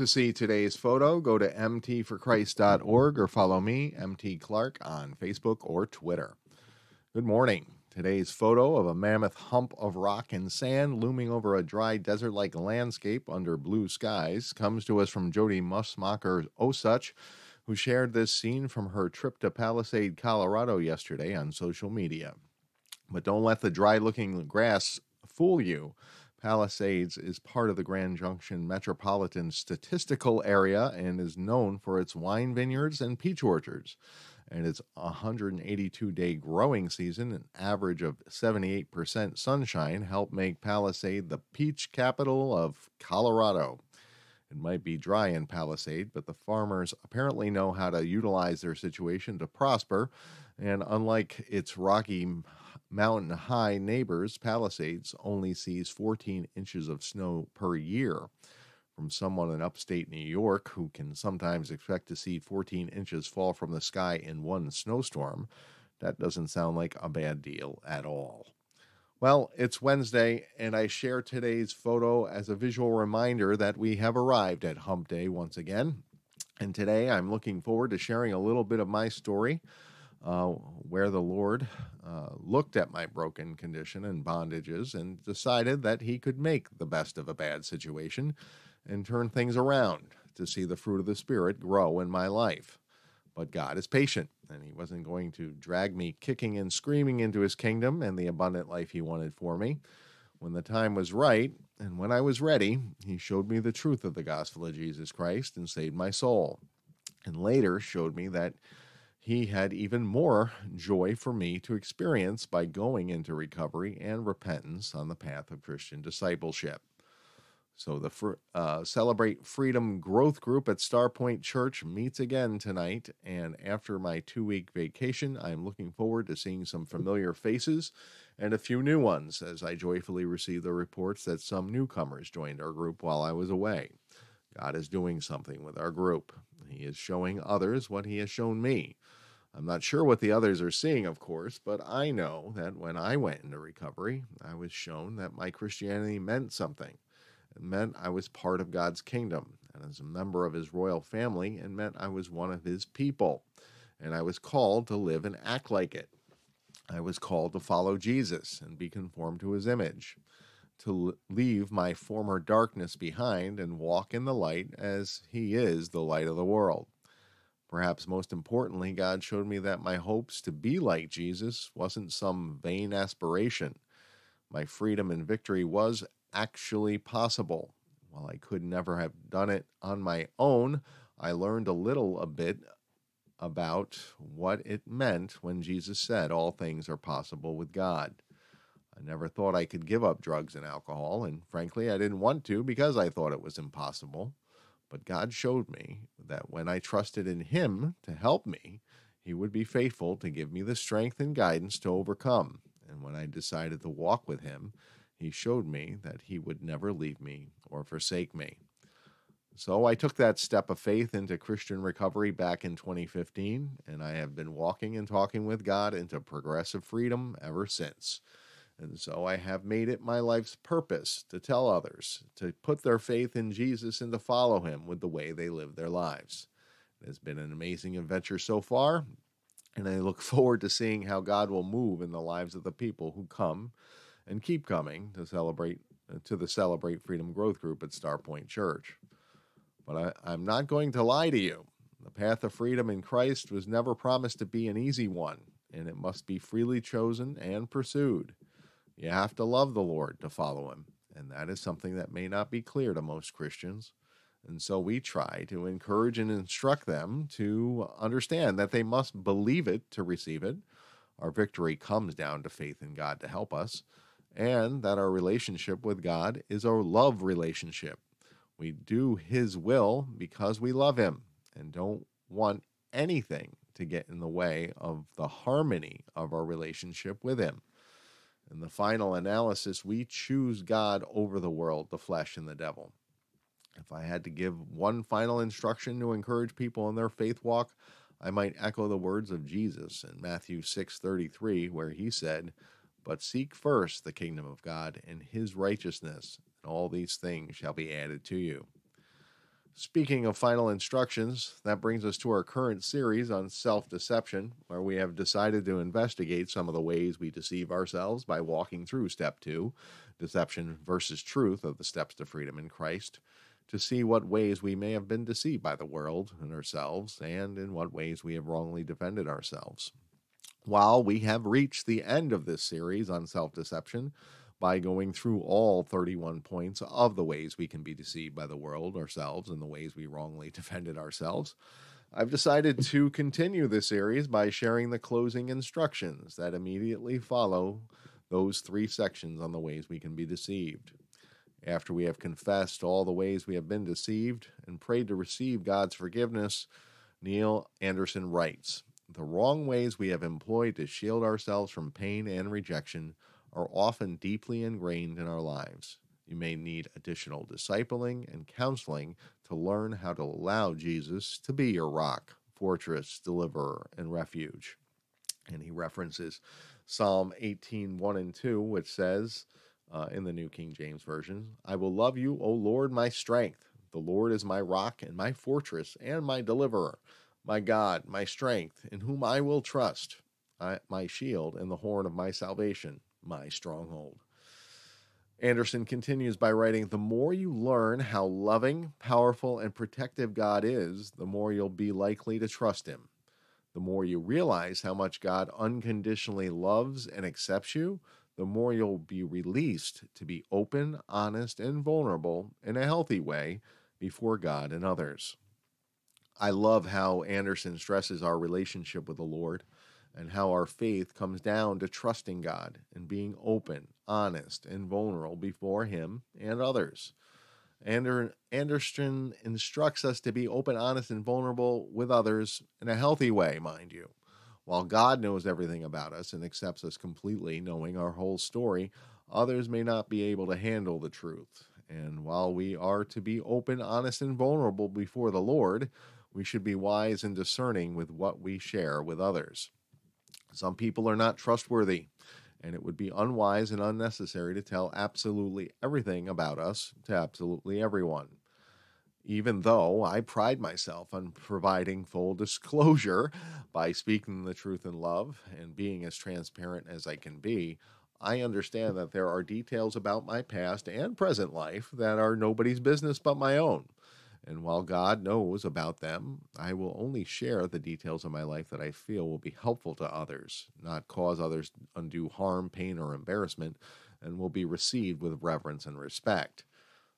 To see today's photo, go to mtforchrist.org or follow me, M.T. Clark, on Facebook or Twitter. Good morning. Today's photo of a mammoth hump of rock and sand looming over a dry desert-like landscape under blue skies comes to us from Jody Musmacher Osuch, who shared this scene from her trip to Palisade, Colorado yesterday on social media. But don't let the dry-looking grass fool you. Palisades is part of the Grand Junction Metropolitan Statistical Area and is known for its wine vineyards and peach orchards. And its 182-day growing season, an average of 78% sunshine, helped make Palisade the peach capital of Colorado. It might be dry in Palisade, but the farmers apparently know how to utilize their situation to prosper. And unlike its rocky mountain-high neighbors, Palisades only sees 14 inches of snow per year. From someone in upstate New York who can sometimes expect to see 14 inches fall from the sky in one snowstorm, that doesn't sound like a bad deal at all. Well, it's Wednesday, and I share today's photo as a visual reminder that we have arrived at Hump Day once again. And today I'm looking forward to sharing a little bit of my story, where the Lord looked at my broken condition and bondages and decided that he could make the best of a bad situation and turn things around to see the fruit of the Spirit grow in my life. But God is patient, and he wasn't going to drag me kicking and screaming into his kingdom and the abundant life he wanted for me. When the time was right, and when I was ready, he showed me the truth of the gospel of Jesus Christ and saved my soul, and later showed me that he had even more joy for me to experience by going into recovery and repentance on the path of Christian discipleship. So the Celebrate Freedom Growth Group at Star Point Church meets again tonight, and after my 2-week vacation, I'm looking forward to seeing some familiar faces and a few new ones as I joyfully receive the reports that some newcomers joined our group while I was away. God is doing something with our group. He is showing others what he has shown me. I'm not sure what the others are seeing, of course, but I know that when I went into recovery, I was shown that my Christianity meant something. It meant I was part of God's kingdom and as a member of his royal family, and meant I was one of his people, and I was called to live and act like it. I was called to follow Jesus and be conformed to his image, to leave my former darkness behind and walk in the light as he is the light of the world. Perhaps most importantly, God showed me that my hopes to be like Jesus wasn't some vain aspiration. My freedom and victory was actually possible. While I could never have done it on my own, I learned a bit about what it meant when Jesus said, "All things are possible with God." I never thought I could give up drugs and alcohol, and frankly, I didn't want to because I thought it was impossible. But God showed me that when I trusted in him to help me, he would be faithful to give me the strength and guidance to overcome. And when I decided to walk with him, he showed me that he would never leave me or forsake me. So I took that step of faith into Christian recovery back in 2015, and I have been walking and talking with God into progressive freedom ever since. And so I have made it my life's purpose to tell others to put their faith in Jesus and to follow him with the way they live their lives. It has been an amazing adventure so far, and I look forward to seeing how God will move in the lives of the people who come and keep coming to the Celebrate Freedom Growth Group at Star Point Church. But I'm not going to lie to you. The path of freedom in Christ was never promised to be an easy one, and it must be freely chosen and pursued. You have to love the Lord to follow him, and that is something that may not be clear to most Christians. And so we try to encourage and instruct them to understand that they must believe it to receive it. Our victory comes down to faith in God to help us, and that our relationship with God is a love relationship. We do his will because we love him and don't want anything to get in the way of the harmony of our relationship with him. In the final analysis, we choose God over the world, the flesh, and the devil. If I had to give one final instruction to encourage people in their faith walk, I might echo the words of Jesus in Matthew 6:33, where he said, "But seek first the kingdom of God and his righteousness, and all these things shall be added to you." Speaking of final instructions, that brings us to our current series on self-deception, where we have decided to investigate some of the ways we deceive ourselves by walking through Step 2, Deception versus Truth of the Steps to Freedom in Christ, to see what ways we may have been deceived by the world and ourselves, and in what ways we have wrongly defended ourselves. While we have reached the end of this series on self-deception, by going through all 31 points of the ways we can be deceived by the world, ourselves, and the ways we wrongly defended ourselves, I've decided to continue this series by sharing the closing instructions that immediately follow those three sections on the ways we can be deceived. After we have confessed all the ways we have been deceived and prayed to receive God's forgiveness, Neil Anderson writes, "The wrong ways we have employed to shield ourselves from pain and rejection are often deeply ingrained in our lives. You may need additional discipling and counseling to learn how to allow Jesus to be your rock, fortress, deliverer, and refuge." And he references Psalm 18:1-2, which says, in the New King James Version, "I will love you, O Lord, my strength. The Lord is my rock and my fortress and my deliverer, my God, my strength, in whom I will trust, my shield and the horn of my salvation, my stronghold." Anderson continues by writing, "The more you learn how loving, powerful, and protective God is, the more you'll be likely to trust him. The more you realize how much God unconditionally loves and accepts you, the more you'll be released to be open, honest, and vulnerable in a healthy way before God and others." I love how Anderson stresses our relationship with the Lord, and how our faith comes down to trusting God and being open, honest, and vulnerable before him and others. Anderson instructs us to be open, honest, and vulnerable with others in a healthy way, mind you. While God knows everything about us and accepts us completely, knowing our whole story, others may not be able to handle the truth. And while we are to be open, honest, and vulnerable before the Lord, we should be wise and discerning with what we share with others. Some people are not trustworthy, and it would be unwise and unnecessary to tell absolutely everything about us to absolutely everyone. Even though I pride myself on providing full disclosure by speaking the truth in love and being as transparent as I can be, I understand that there are details about my past and present life that are nobody's business but my own. And while God knows about them, I will only share the details of my life that I feel will be helpful to others, not cause others undue harm, pain, or embarrassment, and will be received with reverence and respect.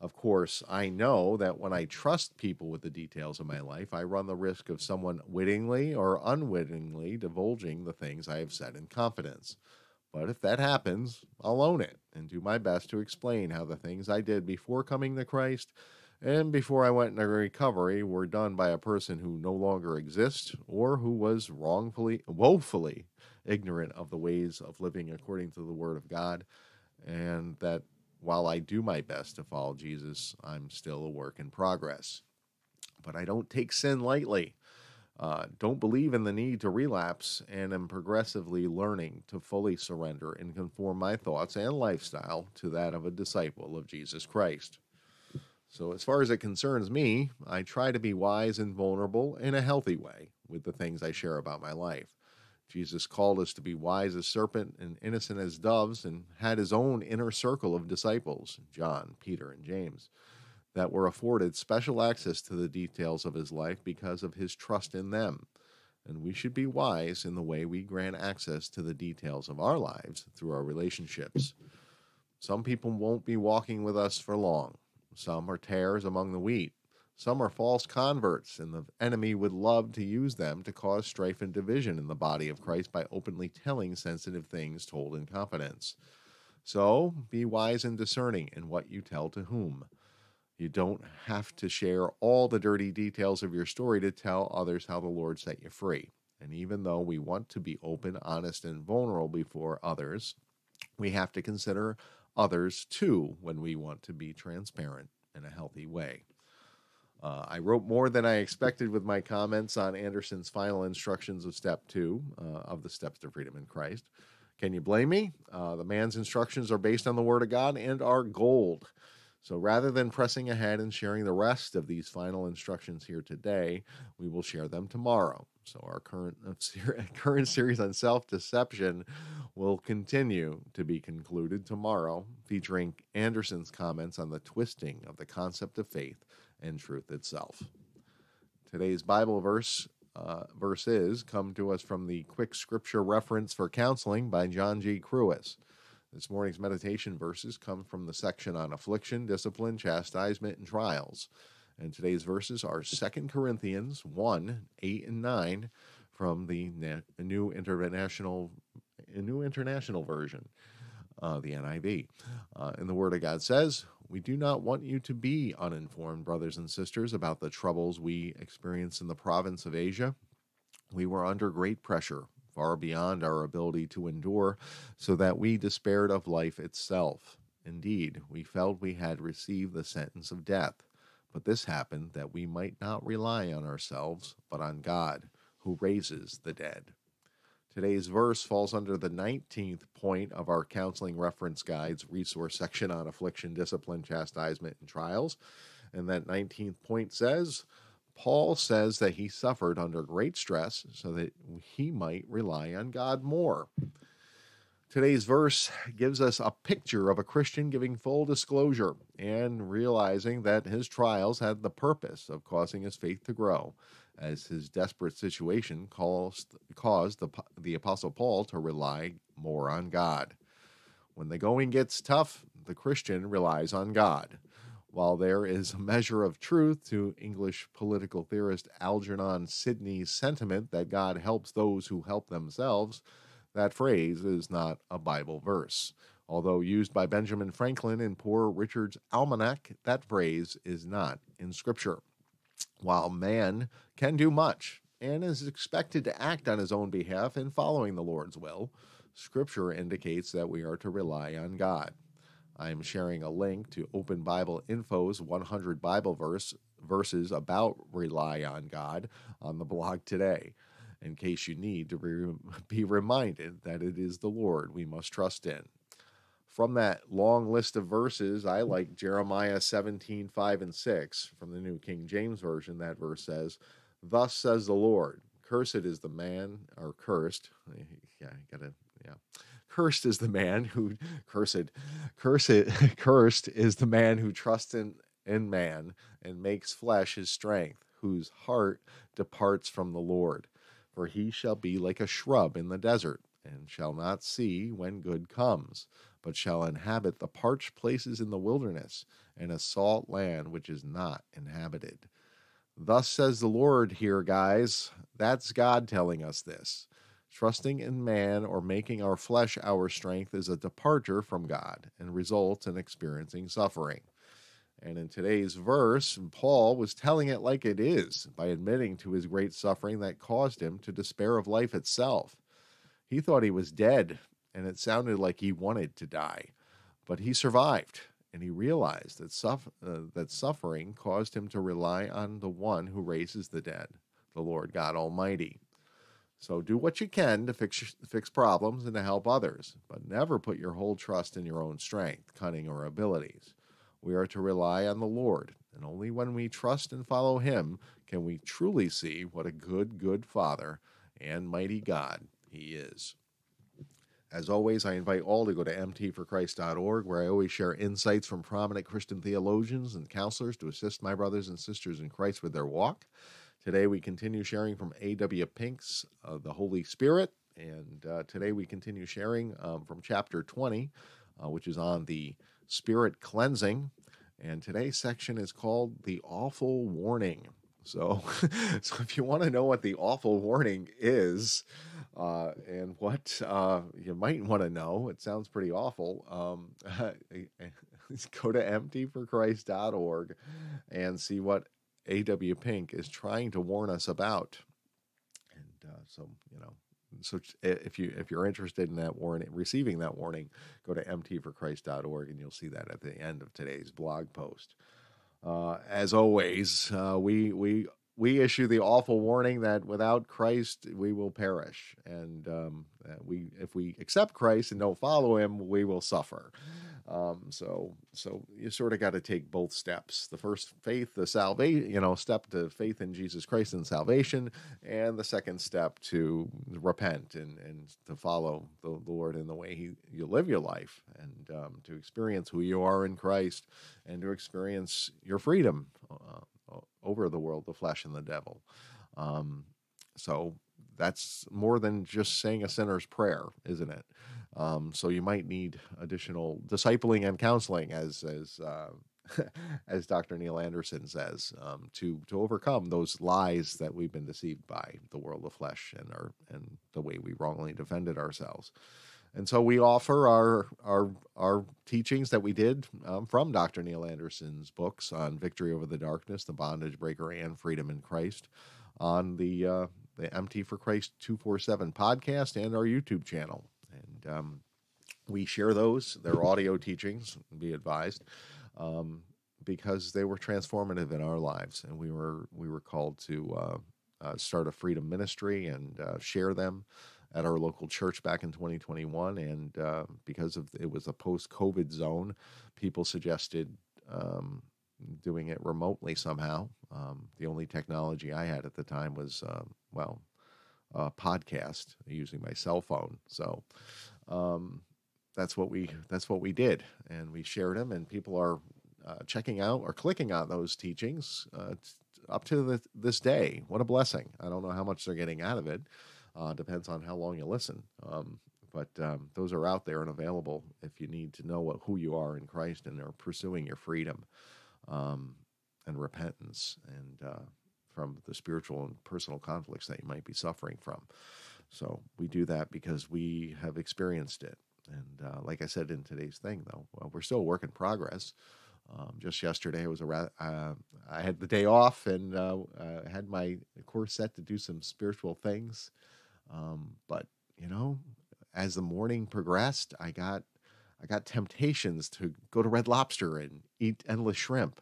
Of course, I know that when I trust people with the details of my life, I run the risk of someone wittingly or unwittingly divulging the things I have said in confidence. But if that happens, I'll own it and do my best to explain how the things I did before coming to Christ and before I went into recovery were done by a person who no longer exists or who was woefully ignorant of the ways of living according to the Word of God, and that while I do my best to follow Jesus, I'm still a work in progress. But I don't take sin lightly, don't believe in the need to relapse, and am progressively learning to fully surrender and conform my thoughts and lifestyle to that of a disciple of Jesus Christ. So as far as it concerns me, I try to be wise and vulnerable in a healthy way with the things I share about my life. Jesus called us to be wise as serpent and innocent as doves, and had his own inner circle of disciples, John, Peter, and James, that were afforded special access to the details of his life because of his trust in them. And we should be wise in the way we grant access to the details of our lives through our relationships. Some people won't be walking with us for long. Some are tares among the wheat. Some are false converts, and the enemy would love to use them to cause strife and division in the body of Christ by openly telling sensitive things told in confidence. So be wise and discerning in what you tell to whom. You don't have to share all the dirty details of your story to tell others how the Lord set you free. And even though we want to be open, honest, and vulnerable before others, we have to consider others too when we want to be transparent in a healthy way. I wrote more than I expected with my comments on Anderson's final instructions of Step 2 of the Steps to Freedom in Christ. Can you blame me? The man's instructions are based on the Word of God and are gold. So rather than pressing ahead and sharing the rest of these final instructions here today, we will share them tomorrow. So our current series on self-deception will continue to be concluded tomorrow, featuring Anderson's comments on the twisting of the concept of faith and truth itself. Today's Bible verses come to us from the Quick Scripture Reference for Counseling by John G. Kruis. This morning's meditation verses come from the section on affliction, discipline, chastisement, and trials. And today's verses are 2 Corinthians 1:8-9 from the New International Version, the NIV. And the Word of God says, "We do not want you to be uninformed, brothers and sisters, about the troubles we experienced in the province of Asia. We were under great pressure, far beyond our ability to endure, so that we despaired of life itself. Indeed, we felt we had received the sentence of death. But this happened that we might not rely on ourselves, but on God, who raises the dead." Today's verse falls under the 19th point of our Counseling Reference Guide's resource section on affliction, discipline, chastisement, and trials. And that 19th point says, Paul says that he suffered under great stress so that he might rely on God more. Today's verse gives us a picture of a Christian giving full disclosure and realizing that his trials had the purpose of causing his faith to grow, as his desperate situation caused the Apostle Paul to rely more on God. When the going gets tough, the Christian relies on God. While there is a measure of truth to English political theorist Algernon Sidney's sentiment that God helps those who help themselves, that phrase is not a Bible verse. Although used by Benjamin Franklin in Poor Richard's Almanac, that phrase is not in Scripture. While man can do much and is expected to act on his own behalf in following the Lord's will, Scripture indicates that we are to rely on God. I am sharing a link to Open Bible Info's 100 Bible verses about rely on God on the blog today, in case you need to be reminded that it is the Lord we must trust in. From that long list of verses, I like Jeremiah 17:5-6 from the New King James Version. That verse says, "Thus says the Lord, cursed is the man who trusts in man and makes flesh his strength, whose heart departs from the Lord. For he shall be like a shrub in the desert, and shall not see when good comes, but shall inhabit the parched places in the wilderness, and a salt land which is not inhabited." Thus says the Lord here, guys. That's God telling us this. Trusting in man or making our flesh our strength is a departure from God and results in experiencing suffering. And in today's verse, Paul was telling it like it is by admitting to his great suffering that caused him to despair of life itself. He thought he was dead, and it sounded like he wanted to die. But he survived, and he realized that suffering caused him to rely on the one who raises the dead, the Lord God Almighty. So do what you can to fix problems and to help others, but never put your whole trust in your own strength, cunning, or abilities. We are to rely on the Lord, and only when we trust and follow Him can we truly see what a good, good Father and mighty God He is. As always, I invite all to go to mtforchrist.org, where I always share insights from prominent Christian theologians and counselors to assist my brothers and sisters in Christ with their walk. Today we continue sharing from A.W. Pink's The Holy Spirit, and today we continue sharing from chapter 20, which is on the Spirit cleansing, and today's section is called The Awful Warning. So if you want to know what the awful warning is, and what you might want to know, it sounds pretty awful, go to mtforchrist.org and see what A.W. Pink is trying to warn us about. And so if you're interested in that warning, receiving that warning, go to mtforchrist.org and you'll see that at the end of today's blog post. As always, we issue the awful warning that without Christ, we will perish. And if we accept Christ and don't follow him, we will suffer. So you sort of got to take both steps, the first faith, the salvation, step to faith in Jesus Christ and salvation, and the second step to repent and to follow the Lord in the way you live your life, and to experience who you are in Christ, and to experience your freedom over the world, the flesh, and the devil. So that's more than just saying a sinner's prayer, isn't it? So you might need additional discipling and counseling, as Dr. Neil Anderson says, to overcome those lies that we've been deceived by the world of flesh and the way we wrongly defended ourselves. And so we offer our teachings that we did from Dr. Neil Anderson's books on Victory Over the Darkness, The Bondage Breaker, and Freedom in Christ on the MT for Christ 247 podcast and our YouTube channel. And we share those. They're audio teachings, be advised, because they were transformative in our lives. And we were called to start a freedom ministry and share them at our local church back in 2021. And because it was a post-COVID zone, people suggested doing it remotely somehow. The only technology I had at the time was, podcast using my cell phone. So that's what we did. And we shared them, and people are checking out or clicking on those teachings up to this day. What a blessing. I don't know how much they're getting out of it. Depends on how long you listen. But those are out there and available if you need to know who you are in Christ and are pursuing your freedom and repentance and from the spiritual and personal conflicts that you might be suffering from. So we do that because we have experienced it. And like I said in today's thing, though, we're still a work in progress. Just yesterday, I had the day off and had my course set to do some spiritual things. But, as the morning progressed, I got temptations to go to Red Lobster and eat endless shrimp,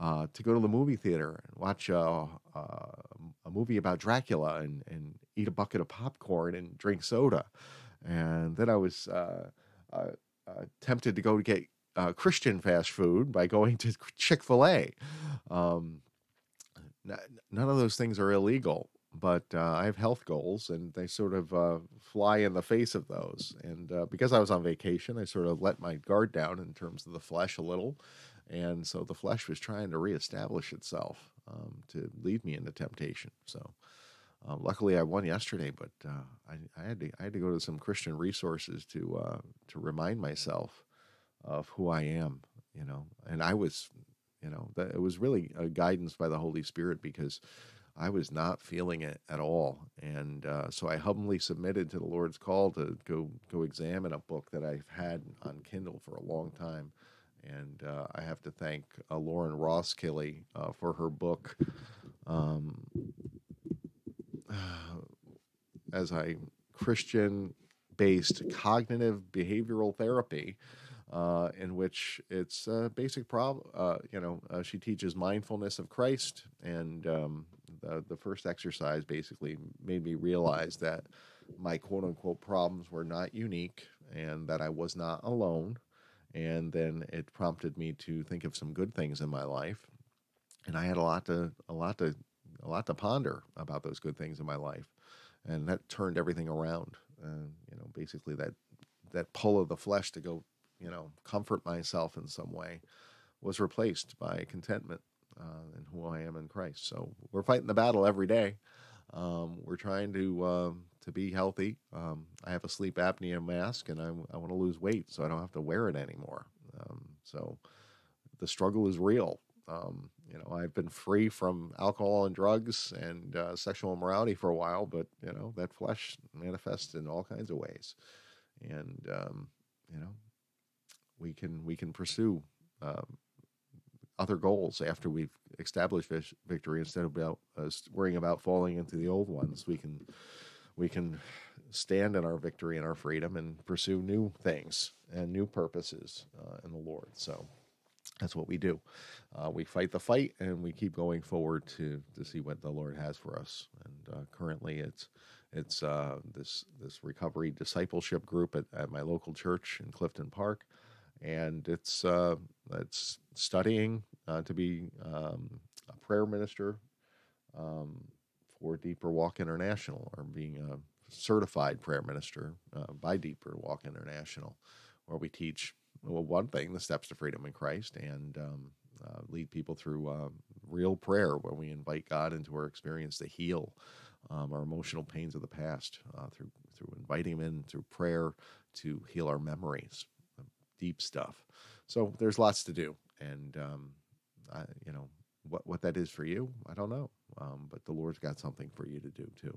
to go to the movie theater and watch a movie about Dracula and eat a bucket of popcorn and drink soda. And then I was tempted to go to get Christian fast food by going to Chick-fil-A. None of those things are illegal, but I have health goals, and they sort of fly in the face of those. And because I was on vacation, I sort of let my guard down in terms of the flesh a little. And so the flesh was trying to reestablish itself to lead me into temptation. So luckily I won yesterday, but I had to go to some Christian resources to remind myself of who I am, and I was, it was really a guidance by the Holy Spirit, because I was not feeling it at all. And so I humbly submitted to the Lord's call to go examine a book that I've had on Kindle for a long time. And I have to thank Lauren Ross-Killey for her book. As a Christian-based cognitive behavioral therapy, in which it's a basic problem. She teaches mindfulness of Christ, and the first exercise basically made me realize that my quote-unquote problems were not unique and that I was not alone. And then it prompted me to think of some good things in my life, and I had a lot to ponder about those good things in my life, and that turned everything around. Basically that pull of the flesh to go, comfort myself in some way, was replaced by contentment in who I am in Christ. So we're fighting the battle every day. We're trying to be healthy. I have a sleep apnea mask, and I want to lose weight so I don't have to wear it anymore. So the struggle is real. I've been free from alcohol and drugs and sexual immorality for a while, but that flesh manifests in all kinds of ways. And we can pursue other goals after we've established victory, instead of worrying about falling into the old ones. We can stand in our victory and our freedom and pursue new things and new purposes in the Lord. So that's what we do. We fight the fight, and we keep going forward to see what the Lord has for us. And currently it's this recovery discipleship group at my local church in Clifton Park. And it's studying to be a prayer minister for Deeper Walk International, or being a certified prayer minister by Deeper Walk International, where we teach, well, one thing, the steps to freedom in Christ, and lead people through real prayer, where we invite God into our experience to heal our emotional pains of the past through inviting him in, through prayer, to heal our memories, deep stuff. So there's lots to do. And, you know, what that is for you, I don't know. But the Lord's got something for you to do too.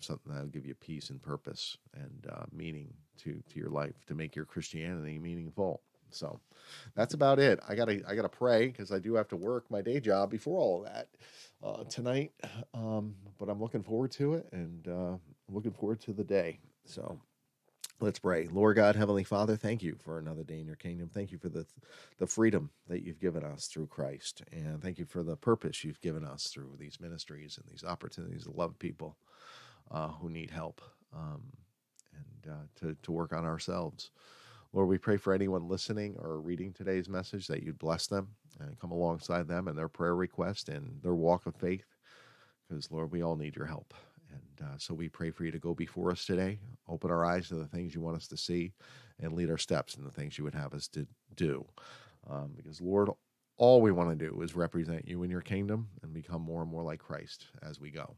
Something that'll give you peace and purpose and meaning to your life, to make your Christianity meaningful. So that's about it. I gotta pray, because I do have to work my day job before all of that tonight. But I'm looking forward to it, and looking forward to the day. So let's pray. Lord God, Heavenly Father, thank you for another day in your kingdom. Thank you for the freedom that you've given us through Christ. And thank you for the purpose you've given us through these ministries and these opportunities to love people who need help, and to work on ourselves. Lord, we pray for anyone listening or reading today's message, that you'd bless them and come alongside them in their prayer request and their walk of faith, because, Lord, we all need your help. And so we pray for you to go before us today, open our eyes to the things you want us to see, and lead our steps in the things you would have us to do. Because, Lord, all we want to do is represent you in your kingdom and become more and more like Christ as we go.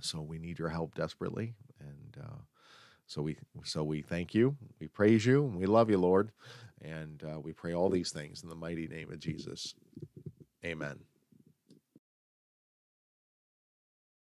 So we need your help desperately, and So we thank you, we praise you, and we love you, Lord, and we pray all these things in the mighty name of Jesus. Amen.